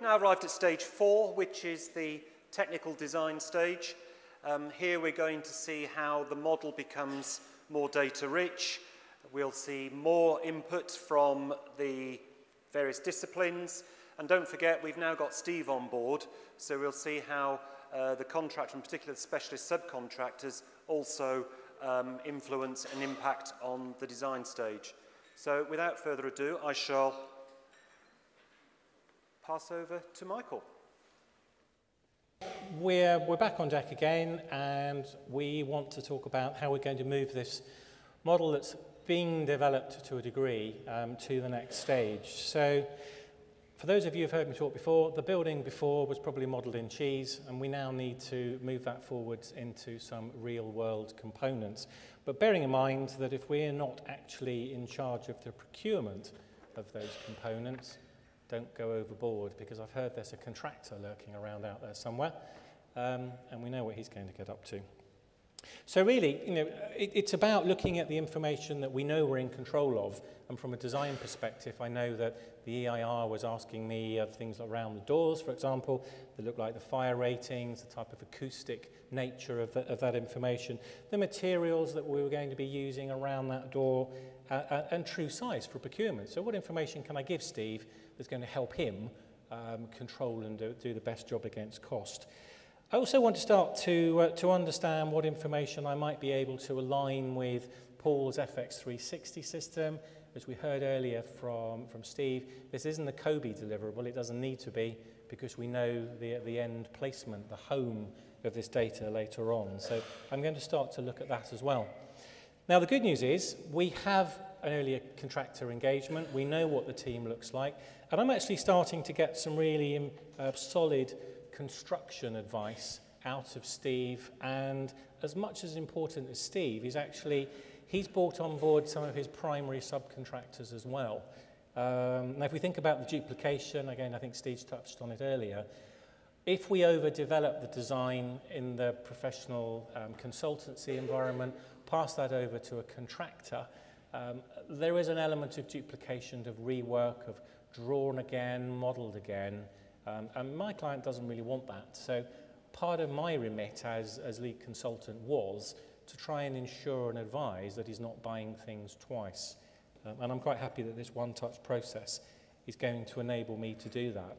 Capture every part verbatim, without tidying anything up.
Now arrived at stage four, which is the technical design stage. Um, here we're going to see how the model becomes more data rich. We'll see more input from the various disciplines. And don't forget, we've now got Steve on board, so we'll see how uh, the contractor, in particular the specialist subcontractors, also um, influence and impact on the design stage. So without further ado, I shall pass over to Michael. We're, we're back on deck again, and we want to talk about how we're going to move this model that's being developed to a degree um, to the next stage. So for those of you who've heard me talk before, the building before was probably modeled in cheese, and we now need to move that forwards into some real-world components. But bearing in mind that if we're not actually in charge of the procurement of those components, don't go overboard, because I've heard there's a contractor lurking around out there somewhere, um, and we know what he's going to get up to. So really, you know, it, it's about looking at the information that we know we're in control of. And from a design perspective, I know that the E I R was asking me of things around the doors, for example, that look like the fire ratings, the type of acoustic nature of, the, of that information, the materials that we were going to be using around that door, uh, and true size for procurement. So what information can I give Steve that's going to help him um, control and do, do the best job against cost? I also want to start to, uh, to understand what information I might be able to align with Paul's F X three sixty system. As we heard earlier from, from Steve, this isn't the Kobe deliverable. It doesn't need to be, because we know the, the end placement, the home of this data later on. So I'm going to start to look at that as well. Now, the good news is we have an earlier contractor engagement. We know what the team looks like. And I'm actually starting to get some really uh, solid construction advice out of Steve, and as much as important as Steve is actually, he's brought on board some of his primary subcontractors as well. Um, now, if we think about the duplication, again, I think Steve touched on it earlier, if we overdevelop the design in the professional um, consultancy environment, pass that over to a contractor, um, there is an element of duplication, of rework, of drawn again, modelled again, Um, and my client doesn't really want that. So part of my remit as, as lead consultant was to try and ensure and advise that he's not buying things twice. Um, and I'm quite happy that this one-touch process is going to enable me to do that.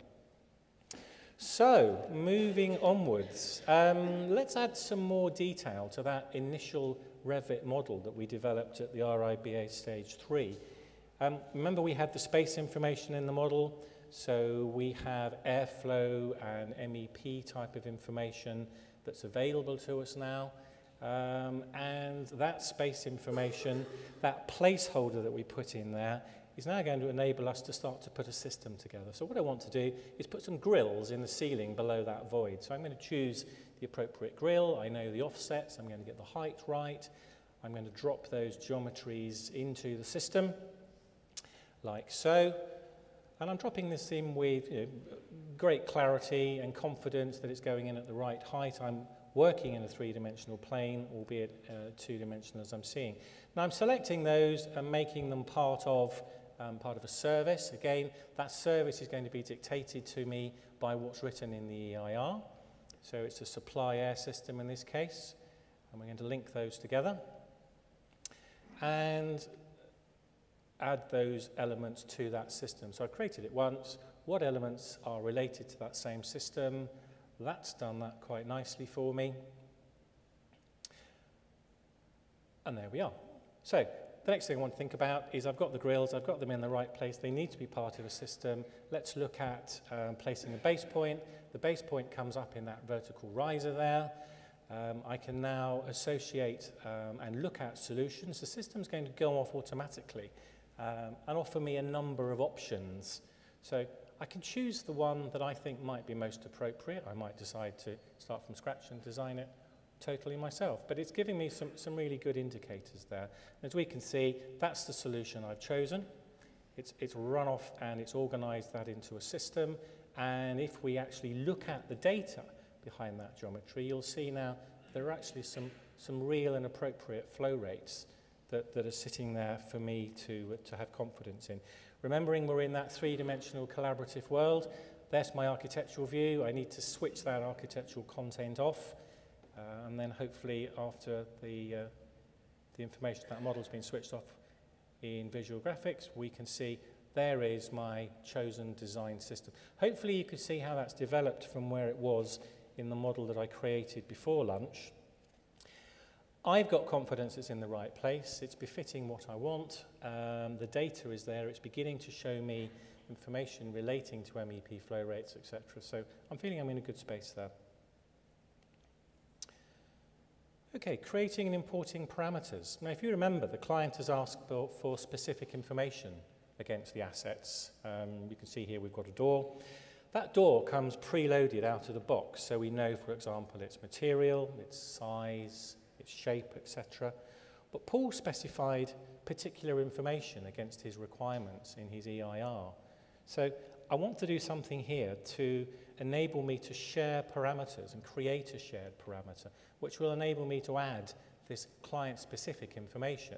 So moving onwards, um, let's add some more detail to that initial Revit model that we developed at the R I B A stage three. Um, remember, we had the space information in the model. So we have airflow and M E P type of information that's available to us now. Um, and that space information, that placeholder that we put in there, is now going to enable us to start to put a system together. So what I want to do is put some grills in the ceiling below that void. So I'm going to choose the appropriate grill. I know the offsets. I'm going to get the height right. I'm going to drop those geometries into the system, like so. And I'm dropping this in with, you know, great clarity and confidence that it's going in at the right height. I'm working in a three-dimensional plane, albeit uh, two-dimensional as I'm seeing. Now I'm selecting those and making them part of, um, part of a service. Again, that service is going to be dictated to me by what's written in the E I R. So it's a supply air system in this case. And we're going to link those together and add those elements to that system. So I've created it once. What elements are related to that same system? That's done that quite nicely for me. And there we are. So the next thing I want to think about is I've got the grills, I've got them in the right place. They need to be part of a system. Let's look at um, placing a base point. The base point comes up in that vertical riser there. Um, I can now associate um, and look at solutions. The system's going to go off automatically. Um, and offer me a number of options. So I can choose the one that I think might be most appropriate. I might decide to start from scratch and design it totally myself. But it's giving me some, some really good indicators there. And as we can see, that's the solution I've chosen. It's, it's run off and it's organized that into a system. And if we actually look at the data behind that geometry, you'll see now there are actually some, some real and appropriate flow rates That, that are sitting there for me to, uh, to have confidence in. Remembering we're in that three-dimensional collaborative world, That's my architectural view. I need to switch that architectural content off, uh, and then hopefully after the, uh, the information that model's been switched off in visual graphics, we can see there is my chosen design system. Hopefully you can see how that's developed from where it was in the model that I created before lunch. I've got confidence it's in the right place. It's befitting what I want. Um, the data is there. It's beginning to show me information relating to M E P flow rates, et cetera. So I'm feeling I'm in a good space there. Okay, creating and importing parameters. Now, if you remember, the client has asked for, for specific information against the assets. Um, you can see here we've got a door. That door comes preloaded out of the box, so we know, for example, its material, its size, its shape, et cetera. But Paul specified particular information against his requirements in his E I R. So I want to do something here to enable me to share parameters and create a shared parameter, which will enable me to add this client-specific information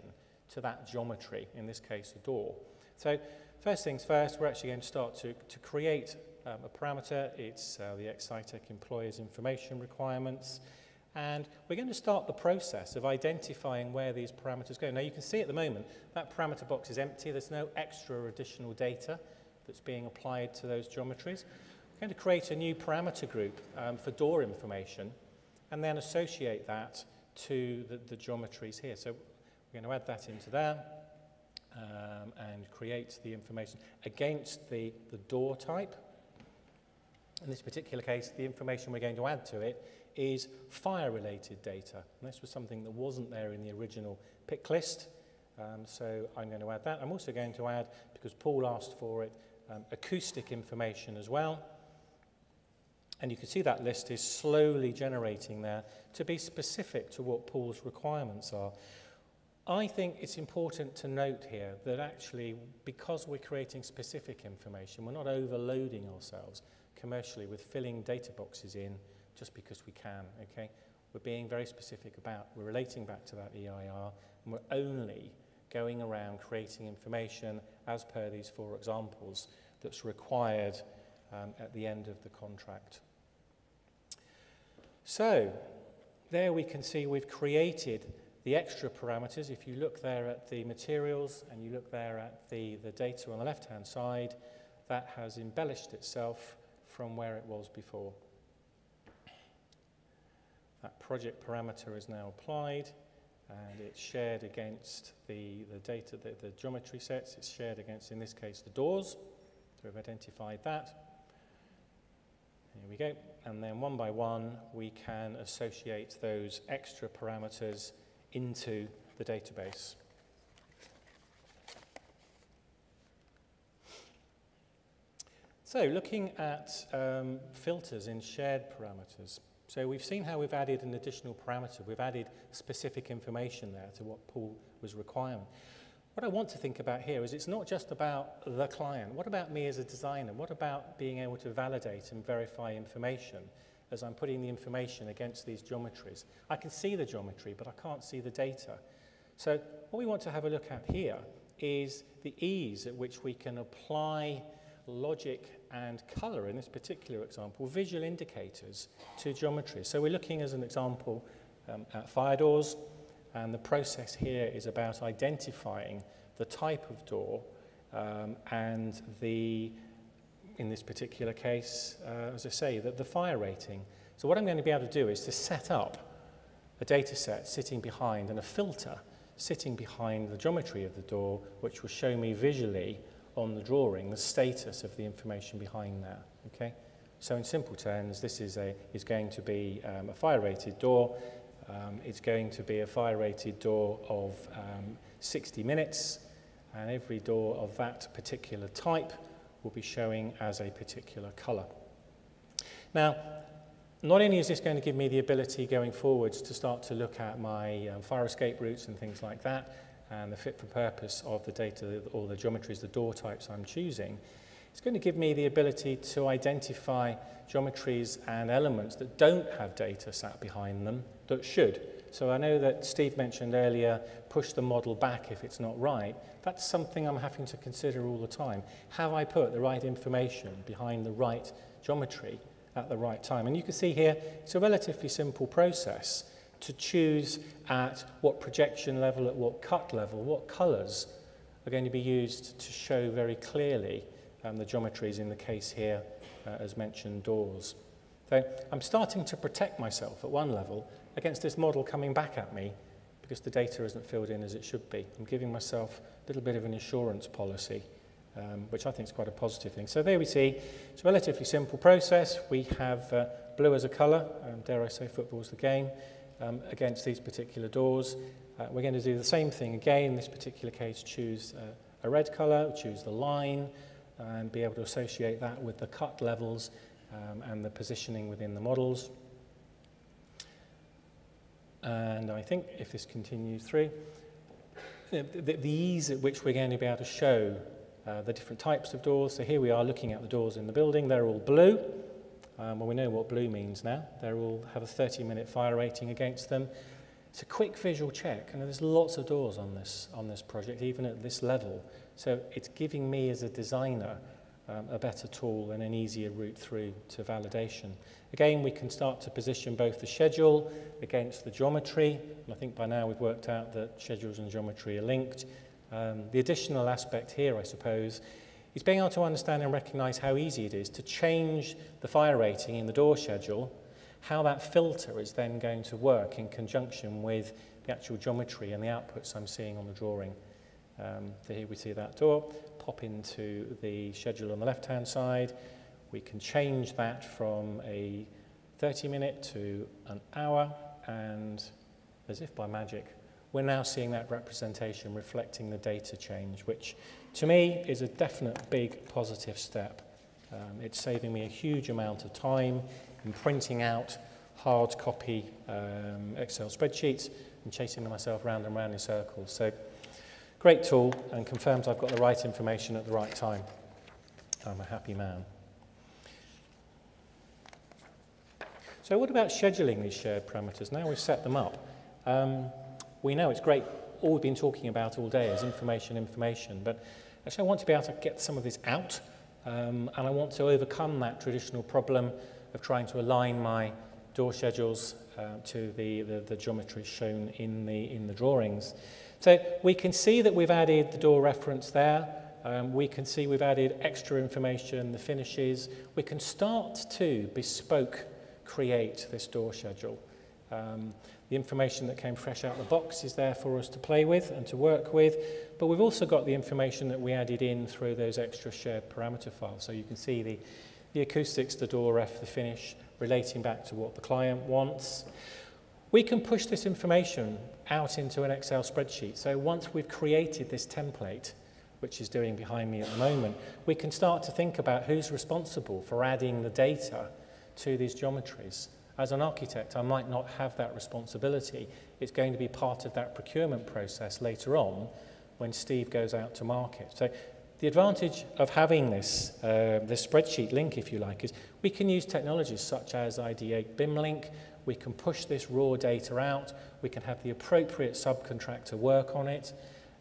to that geometry, in this case, the door. So first things first, we're actually going to start to, to create um, a parameter. It's uh, the Excitech employer's information requirements. And we're going to start the process of identifying where these parameters go. Now, you can see at the moment that parameter box is empty. There's no extra or additional data that's being applied to those geometries. We're going to create a new parameter group um, for door information and then associate that to the, the geometries here. So we're going to add that into there um, and create the information against the, the door type. In this particular case, the information we're going to add to it is fire-related data. And this was something that wasn't there in the original pick list, um, so I'm going to add that. I'm also going to add, because Paul asked for it, um, acoustic information as well. And you can see that list is slowly generating there to be specific to what Paul's requirements are. I think it's important to note here that actually, because we're creating specific information, we're not overloading ourselves commercially with filling data boxes in just because we can, okay? We're being very specific about, we're relating back to that E I R, and we're only going around creating information as per these four examples that's required um, at the end of the contract. So, there we can see we've created the extra parameters. If you look there at the materials and you look there at the, the data on the left-hand side, that has embellished itself from where it was before. That project parameter is now applied, and it's shared against the, the data, the, the geometry sets. It's shared against, in this case, the doors. So we've identified that. Here we go. And then one by one, we can associate those extra parameters into the database. So looking at um, filters in shared parameters. So we've seen how we've added an additional parameter. We've added specific information there to what Paul was requiring. What I want to think about here is it's not just about the client. What about me as a designer? What about being able to validate and verify information as I'm putting the information against these geometries? I can see the geometry, but I can't see the data. So what we want to have a look at here is the ease at which we can apply logic and color, in this particular example, visual indicators to geometry. So we're looking, as an example, um, at fire doors, and the process here is about identifying the type of door um, and the, in this particular case, uh, as I say, the, the fire rating. So what I'm going to be able to do is to set up a data set sitting behind and a filter sitting behind the geometry of the door, which will show me visually on the drawing the status of the information behind that, okay? So in simple terms, this is, a, is going to be um, a fire-rated door. Um, it's going to be a fire-rated door of um, sixty minutes, and every door of that particular type will be showing as a particular color. Now, not only is this going to give me the ability going forwards to start to look at my um, fire escape routes and things like that, and the fit for purpose of the data or the geometries, the door types I'm choosing, it's going to give me the ability to identify geometries and elements that don't have data sat behind them that should. So I know that Steve mentioned earlier, push the model back if it's not right. That's something I'm having to consider all the time. Have I put the right information behind the right geometry at the right time? And you can see here, it's a relatively simple process to choose at what projection level, at what cut level, what colours are going to be used to show very clearly um, the geometries, in the case here, uh, as mentioned, doors. So I'm starting to protect myself at one level against this model coming back at me because the data isn't filled in as it should be. I'm giving myself a little bit of an insurance policy, um, which I think is quite a positive thing. So there we see, it's a relatively simple process. We have uh, blue as a colour, um, dare I say football's the game, um, against these particular doors. Uh, we're going to do the same thing again. In this particular case, choose uh, a red colour, choose the line, and be able to associate that with the cut levels um, and the positioning within the models. And I think if this continues through, the, the, the ease at which we're going to be able to show uh, the different types of doors. So here we are looking at the doors in the building. They're all blue. Um, well, we know what blue means now. They all have a thirty minute fire rating against them. It's a quick visual check, and there's lots of doors on this, on this project, even at this level. So it's giving me as a designer um, a better tool and an easier route through to validation. Again, we can start to position both the schedule against the geometry. And I think by now we've worked out that schedules and geometry are linked. Um, the additional aspect here, I suppose, is being able to understand and recognize how easy it is to change the fire rating in the door schedule, how that filter is then going to work in conjunction with the actual geometry and the outputs I'm seeing on the drawing. Um, so here we see that door pop into the schedule on the left-hand side. We can change that from a thirty minute to an hour, and as if by magic, we're now seeing that representation reflecting the data change, which to me is a definite big positive step. Um, it's saving me a huge amount of time and printing out hard copy um, Excel spreadsheets and chasing myself round and round in circles. So great tool, and confirms I've got the right information at the right time. I'm a happy man. So what about scheduling these shared parameters? Now we've set them up. Um, we know it's great. All we've been talking about all day is information, information. But actually I want to be able to get some of this out, um, and I want to overcome that traditional problem of trying to align my door schedules uh, to the, the, the geometry shown in the, in the drawings. So we can see that we've added the door reference there. Um, we can see we've added extra information, the finishes. We can start to bespoke create this door schedule. Um, the information that came fresh out of the box is there for us to play with and to work with, but we've also got the information that we added in through those extra shared parameter files. So you can see the The acoustics, the door ref, the finish, relating back to what the client wants. We can push this information out into an Excel spreadsheet. So once we've created this template, which is doing behind me at the moment, we can start to think about who's responsible for adding the data to these geometries. As an architect, I might not have that responsibility. It's going to be part of that procurement process later on when Steve goes out to market. So the advantage of having this, uh, this spreadsheet link, if you like, is we can use technologies such as I D eight BIM link. We can push this raw data out. We can have the appropriate subcontractor work on it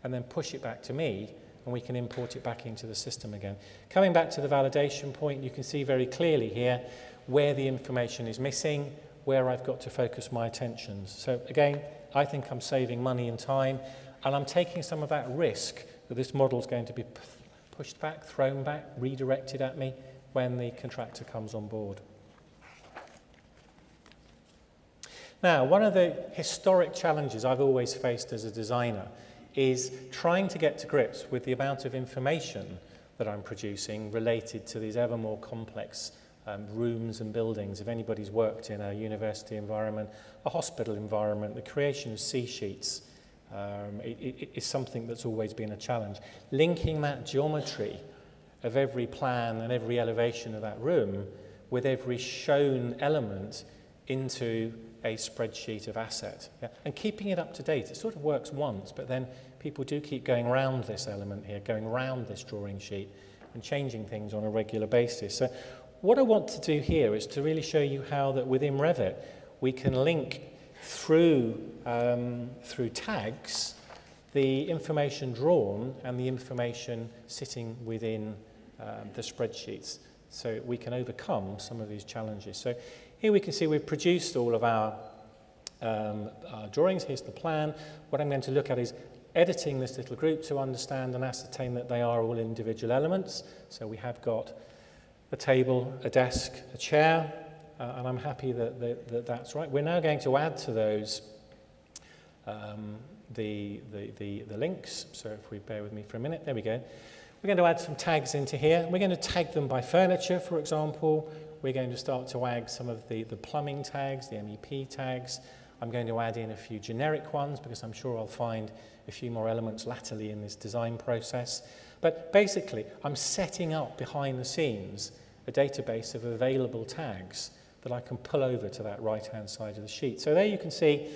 and then push it back to me, and we can import it back into the system again. Coming back to the validation point, you can see very clearly here where the information is missing, where I've got to focus my attention. So again, I think I'm saving money and time, and I'm taking some of that risk that this model is going to be pushed back, thrown back, redirected at me when the contractor comes on board. Now, one of the historic challenges I've always faced as a designer is trying to get to grips with the amount of information that I'm producing related to these ever more complex um, rooms and buildings. If anybody's worked in a university environment, a hospital environment, the creation of C-sheets, Um, it, it, it's something that's always been a challenge. Linking that geometry of every plan and every elevation of that room with every shown element into a spreadsheet of asset. Yeah? And keeping it up to date. It sort of works once, but then people do keep going round this element here, going round this drawing sheet and changing things on a regular basis. So what I want to do here is to really show you how that within Revit we can link through, um, through tags, the information drawn and the information sitting within uh, the spreadsheets, so we can overcome some of these challenges. So here we can see we've produced all of our, um, our drawings. Here's the plan. What I'm going to look at is editing this little group to understand and ascertain that they are all individual elements. So we have got a table, a desk, a chair, uh, and I'm happy that, that, that that's right. We're now going to add to those um, the, the, the, the links. So if we bear with me for a minute, there we go. We're going to add some tags into here. We're going to tag them by furniture, for example. We're going to start to add some of the, the plumbing tags, the M E P tags. I'm going to add in a few generic ones because I'm sure I'll find a few more elements latterly in this design process. But basically, I'm setting up behind the scenes a database of available tags that I can pull over to that right-hand side of the sheet. So there you can see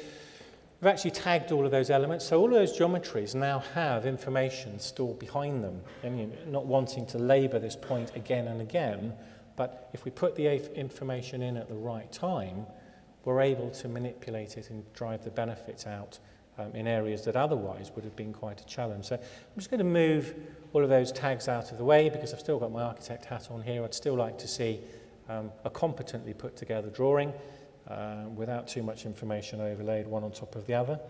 we've actually tagged all of those elements. So all of those geometries now have information stored behind them. And you're not wanting to labour this point again and again, but if we put the information in at the right time, we're able to manipulate it and drive the benefits out um, in areas that otherwise would have been quite a challenge. So I'm just going to move all of those tags out of the way because I've still got my architect hat on here. I'd still like to see um, a competently put together drawing uh, without too much information overlaid one on top of the other.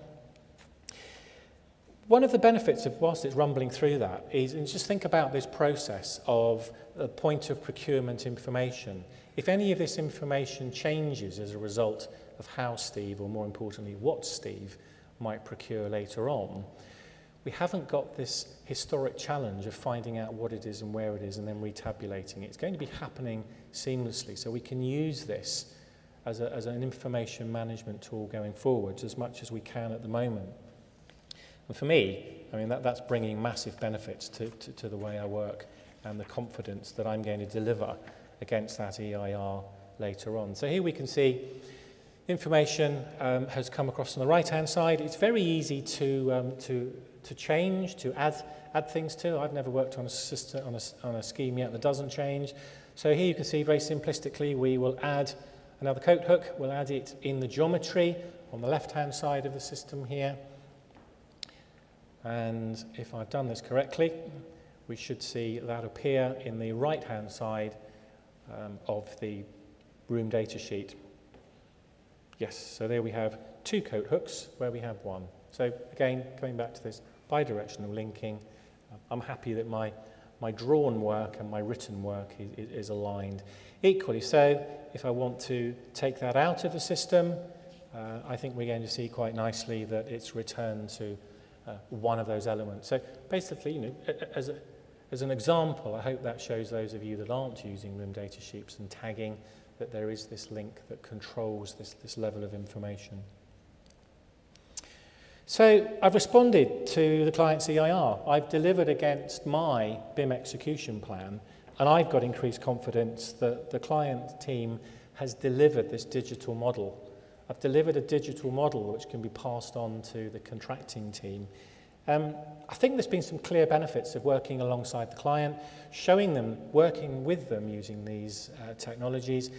One of the benefits of whilst it's rumbling through that is, and just think about this process of the point of procurement information. If any of this information changes as a result of how Steve, or more importantly, what Steve might procure later on, we haven't got this historic challenge of finding out what it is and where it is and then retabulating it. It's going to be happening seamlessly, so we can use this as, a, as an information management tool going forwards as much as we can at the moment. And for me, I mean, that, that's bringing massive benefits to, to, to the way I work and the confidence that I'm going to deliver against that E I R later on. So here we can see information um, has come across on the right-hand side. It's very easy to, um, to, to change, to add, add things to. I've never worked on a, system, on, a, on a scheme yet that doesn't change. So here you can see very simplistically we will add another coat hook. We'll add it in the geometry on the left-hand side of the system here. And if I've done this correctly, we should see that appear in the right-hand side um, of the room data sheet. Yes, so there we have two coat hooks where we have one. So again, coming back to this bi-directional linking, I'm happy that my, my drawn work and my written work is, is aligned. Equally so, if I want to take that out of the system, uh, I think we're going to see quite nicely that it's returned to Uh, one of those elements. So basically, you know, as, a, as an example, I hope that shows those of you that aren't using room data sheets and tagging that there is this link that controls this, this level of information. So I've responded to the client's E I R. I've delivered against my B I M execution plan, and I've got increased confidence that the client team has delivered this digital model. I've delivered a digital model which can be passed on to the contracting team. Um, I think there's been some clear benefits of working alongside the client, showing them, working with them using these uh, technologies,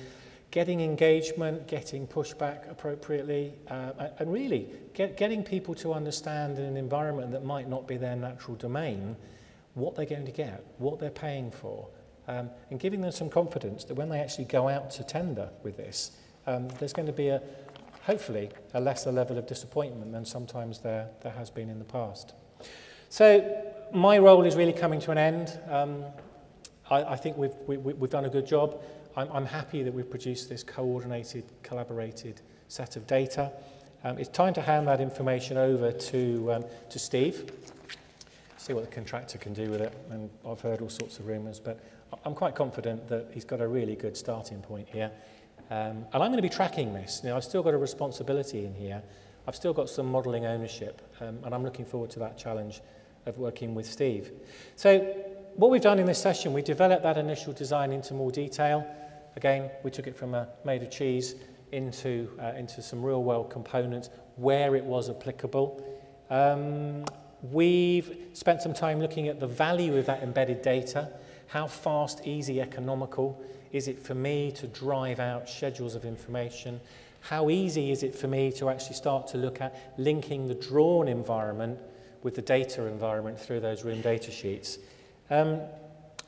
getting engagement, getting pushback appropriately, uh, and really get, getting people to understand in an environment that might not be their natural domain what they're going to get, what they're paying for, um, and giving them some confidence that when they actually go out to tender with this, um, there's going to be a hopefully a lesser level of disappointment than sometimes there, there has been in the past. So my role is really coming to an end. Um, I, I think we've, we, we've done a good job. I'm, I'm happy that we've produced this coordinated, collaborated set of data. Um, it's time to hand that information over to, um, to Steve, see what the contractor can do with it. And I've heard all sorts of rumours, but I'm quite confident that he's got a really good starting point here. Um, and I'm going to be tracking this. You know, I've still got a responsibility in here. I've still got some modelling ownership, um, and I'm looking forward to that challenge of working with Steve. So what we've done in this session, we developed that initial design into more detail. Again, we took it from a made of cheese into, uh, into some real world components where it was applicable. Um, we've spent some time looking at the value of that embedded data. How fast, easy, economical is it for me to drive out schedules of information? How easy is it for me to actually start to look at linking the drawn environment with the data environment through those room data sheets? Um,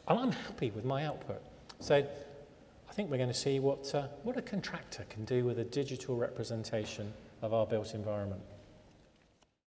and I'm happy with my output. So I think we're going to see what, uh, what a contractor can do with a digital representation of our built environment.